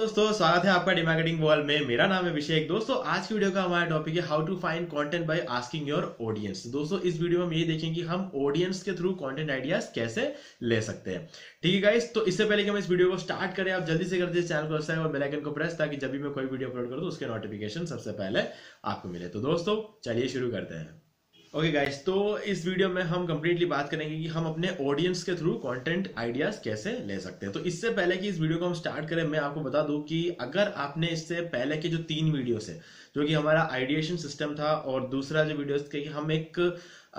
दोस्तों, स्वागत है आपका डीमार्केटिंग वॉल में। मेरा नाम है अभिषेक। दोस्तों, आज की वीडियो का हमारा टॉपिक है how to find content by asking your audience. दोस्तों, इस वीडियो में हम ये देखेंगे कि हम ऑडियंस के थ्रू कंटेंट आइडियाज कैसे ले सकते हैं। ठीक है गाइस, तो इससे पहले कि हम इस वीडियो को स्टार्ट करें, आप जल्दी से कर दीजिए चैनल को सब्सक्राइब और बेल आइकन को प्रेस, ताकि जब भी मैं कोई वीडियो अपलोड करूँ तो उसके नोटिफिकेशन सबसे पहले आपको मिले। तो दोस्तों चलिए शुरू करते हैं। ओके गाइस, तो इस वीडियो में हम कंप्लीटली बात करेंगे कि हम अपने ऑडियंस के थ्रू कंटेंट आइडियाज कैसे ले सकते हैं। तो इससे पहले कि इस वीडियो को हम स्टार्ट करें, मैं आपको बता दूं कि अगर आपने इससे पहले के जो 3 वीडियोस है, जो कि हमारा आइडिएशन सिस्टम था और दूसरा जो वीडियोस थे कि हम एक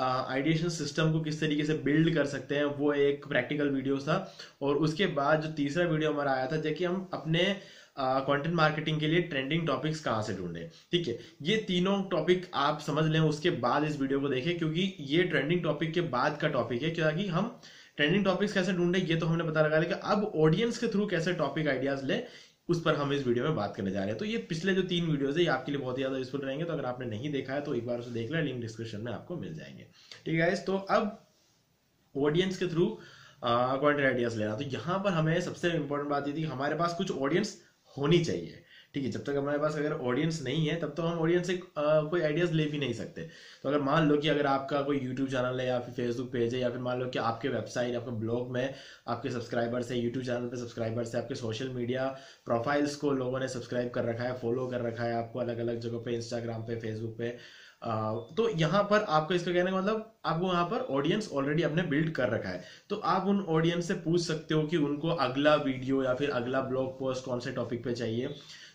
आइडिएशन सिस्टम को किस तरीके से बिल्ड कर सकते हैं, वो एक प्रैक्टिकल वीडियो था, और उसके बाद जो तीसरा वीडियो हमारा आया था जो कि हम अपने कंटेंट मार्केटिंग के लिए ट्रेंडिंग टॉपिक्स कहाँ से ढूंढें। ठीक है, ये तीनों टॉपिक आप समझ लें, उसके बाद इस वीडियो को देखें, क्योंकि ये ट्रेंडिंग टॉपिक के बाद का टॉपिक है। क्योंकि हम ट्रेंडिंग टॉपिक्स कैसे ढूंढें ये तो हमने पता लगा लिया, कि अब ऑडियंस के थ्रू कैसे टॉपिक आइडियाज ले, उस पर हम इस वीडियो में बात करने जा रहे हैं। तो ये पिछले जो 3 वीडियोस है, ये आपके लिए बहुत ही ज्यादा यूजफुल रहेंगे। तो अगर आपने नहीं देखा है तो एक बार उसे देख लें, लिंक डिस्क्रिप्शन में आपको मिल जाएंगे। ठीक है, तो अब ऑडियंस के थ्रू कंटेंट आइडियाज लेना, तो यहाँ पर हमें सबसे इंपॉर्टेंट बात ये थी कि हमारे पास कुछ ऑडियंस होनी चाहिए। ठीक है, जब तक हमारे पास अगर ऑडियंस नहीं है, तब तो हम ऑडियंस से कोई आइडियाज ले भी नहीं सकते। तो अगर मान लो कि अगर आपका कोई यूट्यूब चैनल है या फिर फेसबुक पेज है, या फिर मान लो कि आपके वेबसाइट, आपके ब्लॉग में आपके सब्सक्राइबर्स है, यूट्यूब चैनल पे सब्सक्राइबर्स है, आपके सोशल मीडिया प्रोफाइल्स को लोगों ने सब्सक्राइब कर रखा है, फॉलो कर रखा है आपको अलग अलग जगह पे, इंस्टाग्राम पे, फेसबुक पे, तो यहाँ पर आपको इसका कहने का मतलब आपको वहाँ पर ऑडियंस ऑलरेडी आपने बिल्ड कर रखा है। तो आप उन ऑडियंस से पूछ सकते हो कि उनको अगला वीडियो या फिर अगला ब्लॉग पोस्ट कौन से टॉपिक पे चाहिए।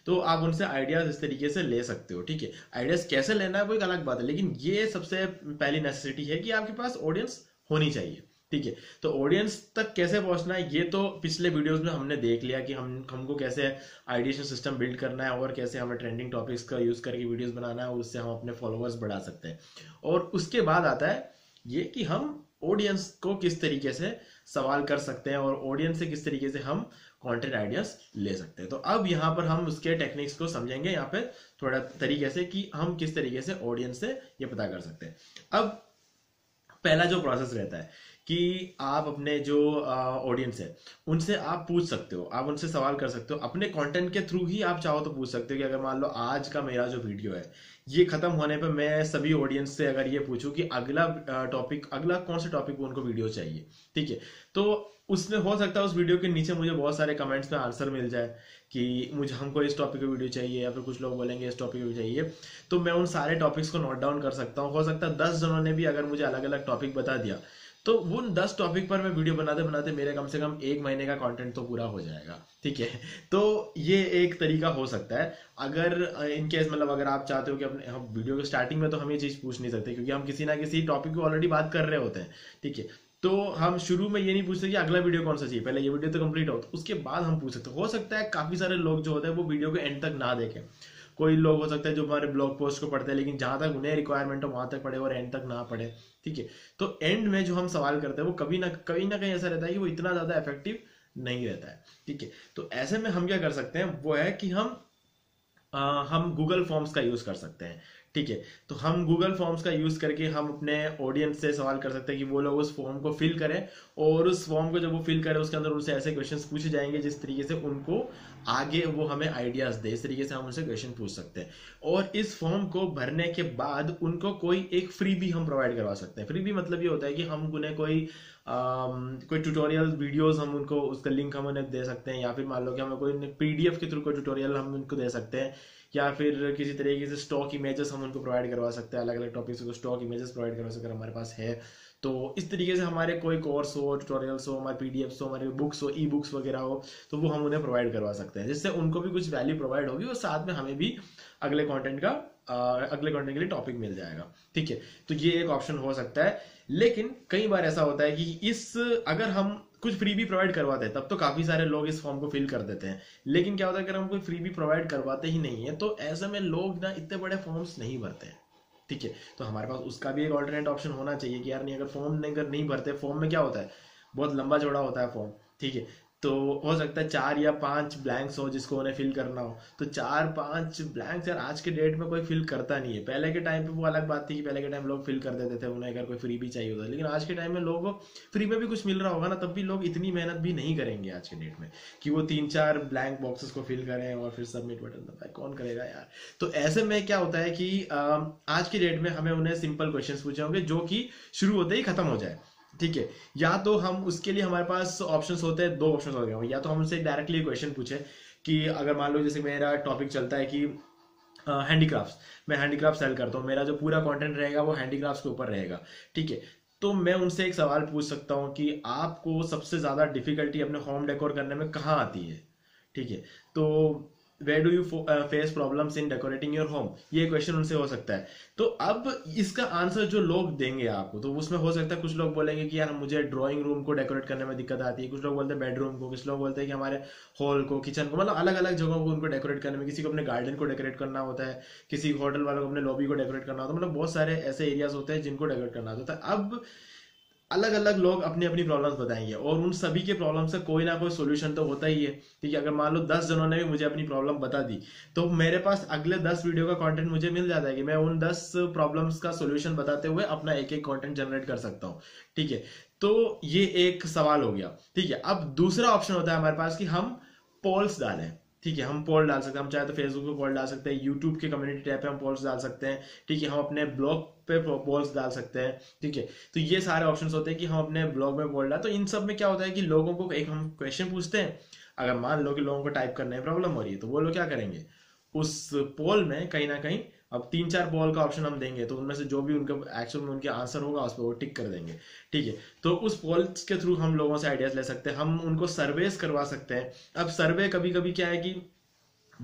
तो आप उनसे आइडियाज इस तरीके से ले सकते हो। ठीक है, आइडियाज कैसे लेना है वो एक अलग बात है, लेकिन ये सबसे पहली नेसेसिटी है कि आपके पास ऑडियंस होनी चाहिए। ठीक है, तो ऑडियंस तक कैसे पहुंचना है ये तो पिछले वीडियोस में हमने देख लिया कि हमको कैसे आइडिएशन सिस्टम बिल्ड करना है और कैसे हमें ट्रेंडिंग टॉपिक्स का यूज करके वीडियोस बनाना है, उससे हम अपने फॉलोअर्स बढ़ा सकते हैं। और उसके बाद आता है ये कि हम ऑडियंस को किस तरीके से सवाल कर सकते हैं और ऑडियंस से किस तरीके से हम कंटेंट आइडियाज ले सकते हैं। तो अब यहाँ पर हम उसके टेक्निक्स को समझेंगे, यहाँ पे थोड़ा तरीके से कि हम किस तरीके से ऑडियंस से ये पता कर सकते हैं। अब पहला जो प्रोसेस रहता है कि आप अपने जो ऑडियंस है उनसे आप पूछ सकते हो, आप उनसे सवाल कर सकते हो अपने कंटेंट के थ्रू ही। आप चाहो तो पूछ सकते हो कि अगर मान लो आज का मेरा जो वीडियो है ये खत्म होने पर मैं सभी ऑडियंस से अगर ये पूछूं कि अगला टॉपिक, अगला कौन सा टॉपिक उनको वीडियो चाहिए। ठीक है, तो उसमें हो सकता है उस वीडियो के नीचे मुझे बहुत सारे कमेंट्स में आंसर मिल जाए कि मुझे, हमको इस टॉपिक की वीडियो चाहिए, या फिर कुछ लोग बोलेंगे इस टॉपिक की चाहिए। तो मैं उन सारे टॉपिक्स को नोट डाउन कर सकता हूँ। हो सकता है 10 जनों ने भी अगर मुझे अलग अलग टॉपिक बता दिया, तो उन 10 टॉपिक पर मैं वीडियो बनाते बनाते मेरे कम से कम 1 महीने का कंटेंट तो पूरा हो जाएगा। ठीक है, तो ये एक तरीका हो सकता है। अगर इन केस मतलब अगर आप चाहते हो कि अपने हम वीडियो के स्टार्टिंग में तो हम ये चीज़ पूछ नहीं सकते, क्योंकि हम किसी ना किसी टॉपिक को ऑलरेडी बात कर रहे होते हैं। ठीक है, तो हम शुरू में ये नहीं पूछ सकते कि अगला वीडियो कौन सा चाहिए, पहले ये वीडियो तो कंप्लीट हो, तो उसके बाद हम पूछ सकते हैं। हो सकता है काफ़ी सारे लोग जो होते हैं वो वीडियो को एंड तक ना देखें। कोई लोग हो सकता है जो हमारे ब्लॉग पोस्ट को पढ़ते हैं, लेकिन जहाँ तक उन्हें रिक्वायरमेंट हो वहाँ तक पढ़े और एंड तक ना पढ़े। ठीक है, तो एंड में जो हम सवाल करते हैं वो कभी ना कहीं ऐसा रहता है कि वो इतना ज़्यादा इफेक्टिव नहीं रहता है। ठीक है, तो ऐसे में हम क्या कर सकते हैं वो है कि हम गूगल फॉर्म्स का यूज़ कर सकते हैं। ठीक है, तो हम गूगल फॉर्म्स का यूज़ करके हम अपने ऑडियंस से सवाल कर सकते हैं कि वो लोग उस फॉर्म को फिल करें, और उस फॉर्म को जब वो फिल करें उसके अंदर उनसे ऐसे क्वेश्चंस पूछे जाएंगे जिस तरीके से उनको आगे वो हमें आइडियाज़ दे। इस तरीके से हम उनसे क्वेश्चन पूछ सकते हैं, और इस फॉर्म को भरने के बाद उनको कोई एक फ्री भी हम प्रोवाइड करवा सकते हैं। फ्री भी मतलब ये होता है कि हम उन्हें कोई ट्यूटोरियल वीडियोस हम उनको, उसका लिंक हम उन्हें दे सकते हैं, या फिर मान लो कि हमें कोई पीडीएफ के थ्रू कोई ट्यूटोरियल हम उनको दे सकते हैं, या फिर किसी तरीके से स्टॉक इमेजेस हम उनको प्रोवाइड करवा सकते हैं, अलग अलग टॉपिक्स को स्टॉक इमेजेस प्रोवाइड करवा सकते हैं हमारे पास है। तो इस तरीके से हमारे कोई कोर्स हो, ट्यूटोरियल्स हो, हमारे पीडीएफ्स हो, हमारे बुक्स हो, ई बुक्स वगैरह हो, तो वो हम उन्हें प्रोवाइड करवा सकते हैं, जिससे उनको भी कुछ वैल्यू प्रोवाइड होगी और साथ में हमें भी अगले कंटेंट के लिए टॉपिक मिल जाएगा। ठीक है, तो ये एक ऑप्शन हो सकता है। लेकिन कई बार ऐसा होता है कि अगर हम कुछ फ्री भी प्रोवाइड करवाते हैं तब तो काफ़ी सारे लोग इस फॉर्म को फिल कर देते हैं, लेकिन क्या होता है अगर हम कोई फ्री भी प्रोवाइड करवाते ही नहीं है तो ऐसे में लोग ना इतने बड़े फॉर्म्स नहीं भरते हैं। ठीक है, तो हमारे पास उसका भी एक ऑल्टरनेट ऑप्शन होना चाहिए कि यार नहीं, अगर फॉर्म नहीं भरते, फॉर्म में क्या होता है बहुत लंबा चौड़ा होता है फॉर्म। ठीक है, तो हो सकता है 4 या 5 ब्लैंक्स हो जिसको उन्हें फिल करना हो। तो 4-5 ब्लैंक्स यार आज के डेट में कोई फिल करता नहीं है। पहले के टाइम पे वो अलग बात थी कि पहले के टाइम लोग फिल कर देते थे उन्हें अगर कोई फ्री भी चाहिए होता, लेकिन आज के टाइम में लोगों को फ्री में भी कुछ मिल रहा होगा ना, तब भी लोग इतनी मेहनत भी नहीं करेंगे आज के डेट में कि वो 3-4 ब्लैंक बॉक्सेस को फिल करें और फिर सबमिट बटन दबाए, कौन करेगा यार। तो ऐसे में क्या होता है कि आज के डेट में हमें उन्हें सिंपल क्वेश्चन पूछे होंगे जो कि शुरू होते ही खत्म हो जाए, ठीक है। या तो हम उसके लिए हमारे पास ऑप्शंस होते हैं, 2 ऑप्शंस होते हैं। या तो हम उनसे डायरेक्टली क्वेश्चन पूछे कि अगर मान लो जैसे मेरा टॉपिक चलता है कि हैंडीक्राफ्ट्स, मैं हैंडीक्राफ्ट सेल करता हूँ, मेरा जो पूरा कंटेंट रहेगा वो हैंडीक्राफ्ट्स के ऊपर रहेगा, ठीक है। तो मैं उनसे एक सवाल पूछ सकता हूँ कि आपको सबसे ज़्यादा डिफिकल्टी अपने होम डेकोर करने में कहाँ आती है, ठीक है। तो Where do you face problems in decorating your home, ये क्वेश्चन उनसे हो सकता है। तो अब इसका आंसर जो लोग देंगे आपको, तो उसमें हो सकता है कुछ लोग बोलेंगे कि यार मुझे ड्राइंग रूम को डेकोरेट करने में दिक्कत आती है, कुछ लोग बोलते हैं बेडरूम को, कुछ लोग बोलते हैं कि हमारे हॉल को, किचन को, मतलब अलग अलग जगहों को उनको डेकोरेट करने में, किसी को अपने गार्डन को डेकोरेट करना होता है, किसी होटल वालों को अपने लॉबी को डेकोरेट करना होता है, मतलब बहुत सारे ऐसे एरियाज होते हैं जिनको डेकोरेट करना होता है। अब अलग अलग लोग अपनी अपनी प्रॉब्लम्स बताएंगे और उन सभी के प्रॉब्लम से कोई ना कोई सोल्यूशन तो होता ही है, ठीक है। अगर मान लो 10 जनों ने भी मुझे अपनी प्रॉब्लम बता दी तो मेरे पास अगले 10 वीडियो का कंटेंट मुझे मिल जाता है कि मैं उन 10 प्रॉब्लम्स का सोल्यूशन बताते हुए अपना एक एक कंटेंट जनरेट कर सकता हूँ, ठीक है। तो ये एक सवाल हो गया, ठीक है। अब दूसरा ऑप्शन होता है हमारे पास कि हम पोल्स डालें, ठीक है। हम पोल डाल सकते हैं, हम चाहे तो फेसबुक पे पोल डाल सकते हैं, यूट्यूब के कम्युनिटी टैब पे हम पोल्स डाल सकते हैं, ठीक है। हम अपने ब्लॉग पे पोल्स डाल सकते हैं, ठीक है। तो ये सारे ऑप्शंस होते हैं कि हम अपने ब्लॉग में पोल डाल। तो इन सब में क्या होता है कि लोगों को एक हम क्वेश्चन पूछते हैं, अगर मान लो कि लोगों को टाइप करने में प्रॉब्लम हो रही है तो वो लोग क्या करेंगे उस पोल में कहीं ना कहीं, अब 3-4 पोल का ऑप्शन हम देंगे तो उनमें से जो भी उनका एक्चुअल में उनके आंसर होगा उस पर वो टिक कर देंगे, ठीक है। तो उस पोल्स के थ्रू हम लोगों से आइडियाज ले सकते हैं, हम उनको सर्वेस करवा सकते हैं। अब सर्वे कभी कभी क्या है कि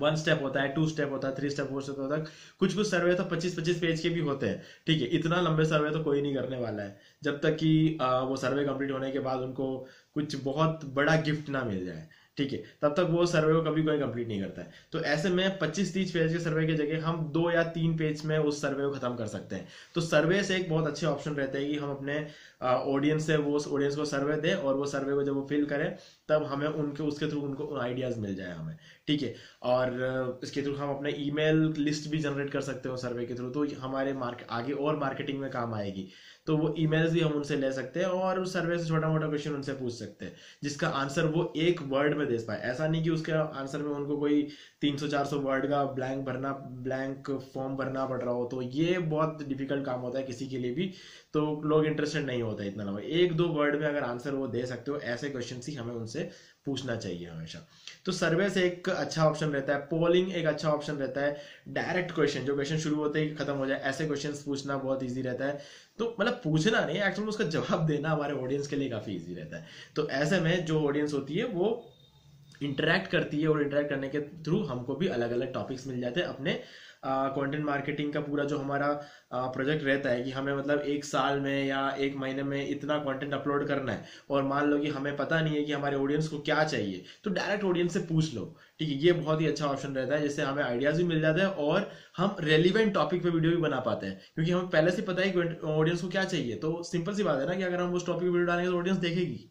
1 स्टेप होता है, 2 स्टेप होता है, 3 स्टेप, 4 स्टेप होता है, कुछ कुछ सर्वे तो 25-25 पेज के भी होते हैं, ठीक है। इतना लंबे सर्वे तो कोई नहीं करने वाला है जब तक कि वो सर्वे कंप्लीट होने के बाद उनको कुछ बहुत बड़ा गिफ्ट ना मिल जाए, ठीक है। तब तक वो सर्वे को कभी कोई कंप्लीट नहीं करता है। तो ऐसे में 25-30 पेज के सर्वे की जगह हम 2 या 3 पेज में उस सर्वे को खत्म कर सकते हैं। तो सर्वे से एक बहुत अच्छे ऑप्शन रहता है कि हम अपने ऑडियंस से वो ऑडियंस को सर्वे दें और वो सर्वे को जब वो फिल करें तब हमें उनके उसके थ्रू उनको आइडियाज मिल जाए हमें, ठीक है। और इसके थ्रू हम अपने ईमेल लिस्ट भी जनरेट कर सकते हो सर्वे के थ्रू, तो हमारे आगे और मार्केटिंग में काम आएगी। तो वो ईमेल्स भी हम उनसे ले सकते हैं और उस सर्वे से छोटा मोटा क्वेश्चन उनसे पूछ सकते हैं जिसका आंसर वो एक वर्ड में दे पाए। ऐसा नहीं कि उसके आंसर में उनको कोई 300-400 वर्ड का ब्लैंक फॉर्म भरना पड़ रहा हो, तो ये बहुत डिफिकल्ट काम होता है किसी के लिए भी, तो लोग इंटरेस्टेड नहीं होता इतना लंबा। 1-2 वर्ड में अगर आंसर वो दे सकते हो, ऐसे क्वेश्चन ही हमें उनसे पूछना चाहिए हमेशा। तो सर्वे से एक अच्छा ऑप्शन रहता है, पोलिंग एक अच्छा ऑप्शन रहता है, डायरेक्ट क्वेश्चन जो क्वेश्चन शुरू होते ही खत्म हो जाए ऐसे क्वेश्चंस पूछना बहुत इजी रहता है। तो मतलब पूछना नहीं, एक्चुअली उसका जवाब देना हमारे ऑडियंस के लिए काफी इजी रहता है। तो ऐसे में जो ऑडियंस होती है वो इंटरेक्ट करती है और इंटरेक्ट करने के थ्रू हमको भी अलग अलग टॉपिक्स मिल जाते हैं। अपने कंटेंट मार्केटिंग का पूरा जो हमारा प्रोजेक्ट रहता है कि हमें मतलब 1 साल में या 1 महीने में इतना कंटेंट अपलोड करना है और मान लो कि हमें पता नहीं है कि हमारे ऑडियंस को क्या चाहिए, तो डायरेक्ट ऑडियंस से पूछ लो, ठीक है। ये बहुत ही अच्छा ऑप्शन रहता है जिससे हमें आइडियाज भी मिल जाते हैं और हम रेलिवेंट टॉपिक पे वीडियो भी बना पाते हैं क्योंकि हमें पहले से पता है कि ऑडियंस को क्या चाहिए। तो सिंपल सी बात है ना कि अगर हम उस टॉपिक पर वीडियो डालेंगे तो ऑडियंस देखेगी,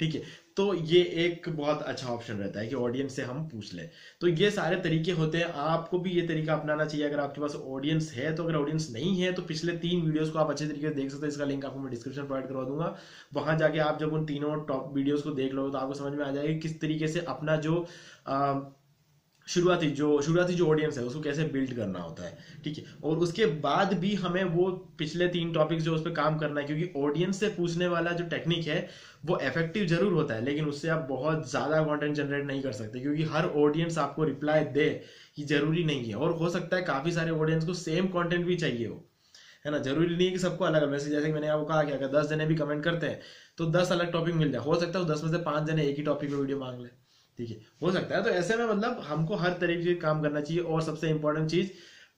ठीक है। तो ये एक बहुत अच्छा ऑप्शन रहता है कि ऑडियंस से हम पूछ लें। तो ये सारे तरीके होते हैं, आपको भी ये तरीका अपनाना चाहिए अगर आपके पास ऑडियंस है तो। अगर ऑडियंस नहीं है तो पिछले 3 वीडियोस को आप अच्छे तरीके से देख सकते हैं, इसका लिंक आपको मैं डिस्क्रिप्शन प्रोवाइड करवा दूंगा। वहां जाके आप जब उन तीनों टॉप वीडियोज को देख लो तो आपको समझ में आ जाएगा किस तरीके से अपना जो शुरुआती जो ऑडियंस है उसको कैसे बिल्ड करना होता है, ठीक है। और उसके बाद भी हमें वो पिछले 3 टॉपिक्स जो उस पर काम करना है, क्योंकि ऑडियंस से पूछने वाला जो टेक्निक है वो इफेक्टिव जरूर होता है लेकिन उससे आप बहुत ज़्यादा कंटेंट जनरेट नहीं कर सकते क्योंकि हर ऑडियंस आपको रिप्लाई दे ये जरूरी नहीं है। और हो सकता है काफ़ी सारे ऑडियंस को सेम कॉन्टेंट भी चाहिए हो, है ना। जरूरी नहीं है कि सबको अलग अलग, वैसे जैसे मैंने आपको कहा कि अगर 10 जने भी कमेंट करते हैं तो 10 अलग टॉपिक मिल जाए, हो सकता है 10 में से 5 जने एक ही टॉपिक पर वीडियो मांग लें, ठीक है, हो सकता है। तो ऐसे में मतलब हमको हर तरीके से काम करना चाहिए। और सबसे इंपॉर्टेंट चीज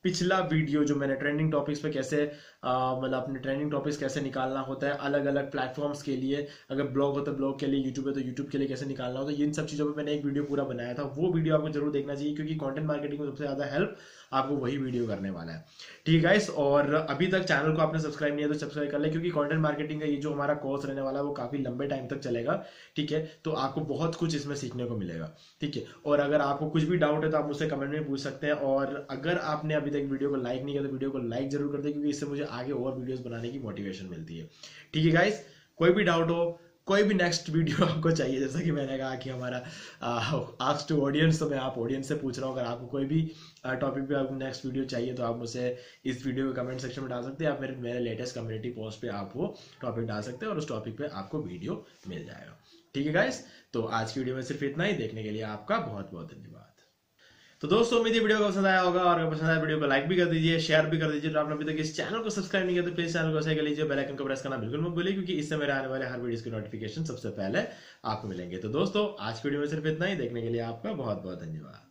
पिछला वीडियो जो मैंने ट्रेंडिंग टॉपिक्स पे कैसे मतलब अपने ट्रेंडिंग टॉपिक्स कैसे निकालना होता है अलग अलग प्लेटफॉर्म्स के लिए, अगर ब्लॉग हो तो ब्लॉग के लिए, यूट्यूब है तो यूट्यूब के लिए कैसे निकालना होता है, इन सब चीज़ों पे मैंने एक वीडियो पूरा बनाया था। वो वीडियो आपको जरूर देखना चाहिए क्योंकि कॉन्टेंट मार्केटिंग में सबसे ज़्यादा हेल्प आपको वही वीडियो करने वाला है। ठीक है गाइस, और अभी तक चैनल को आपने सब्सक्राइब नहीं है तो सब्सक्राइब कर ले क्योंकि कॉन्टेंट मार्केटिंग का ये जो हमारा कोर्स रहने वाला है वो काफ़ी लंबे टाइम तक चलेगा। ठीक है, तो आपको बहुत कुछ इसमें सीखने को मिलेगा। ठीक है, और अगर आपको कुछ भी डाउट है तो आप मुझसे कमेंट में पूछ सकते हैं। और अगर आपने अभी तक वीडियो को लाइक नहीं किया तो वीडियो को लाइक जरूर कर दें क्योंकि इससे मुझे आगे और वीडियोस बनाने की मोटिवेशन मिलती है। ठीक है गाइस, कोई भी डाउट हो, कोई भी नेक्स्ट वीडियो आपको चाहिए, जैसा कि मैंने कहा कि हमारा आस्क टू ऑडियंस, तो मैं आप ऑडियंस से पूछ रहा हूँ। अगर आपको कोई भी टॉपिक पे आपको नेक्स्ट वीडियो चाहिए तो आप मुझे इस वीडियो के कमेंट सेक्शन में डाल सकते हैं। आप मेरे लेटेस्ट कम्युनिटी पोस्ट पे आप वो टॉपिक डाल सकते हैं और उस टॉपिक पे आपको वीडियो मिल जाएगा। ठीक है गाइस, तो आज की वीडियो में सिर्फ इतना ही। देखने के लिए आपका बहुत बहुत धन्यवाद। तो दोस्तों उम्मीद है वीडियो को पसंद आया होगा, और अगर पसंद आया वीडियो को लाइक भी कर दीजिए, शेयर भी कर दीजिए। तो आपने अभी तक इस चैनल को सब्सक्राइब नहीं किया तो प्लीज चैनल को सब्सक्राइब कर लीजिए, बेल आइकन को प्रेस करना बिल्कुल मत भूलिए क्योंकि इससे मेरे आने वाले हर वीडियो की नोटिफिकेशन सबसे पहले आपको मिलेंगे। तो दोस्तों आज की वीडियो में सिर्फ इतना ही। देखने के लिए आपका बहुत बहुत धन्यवाद।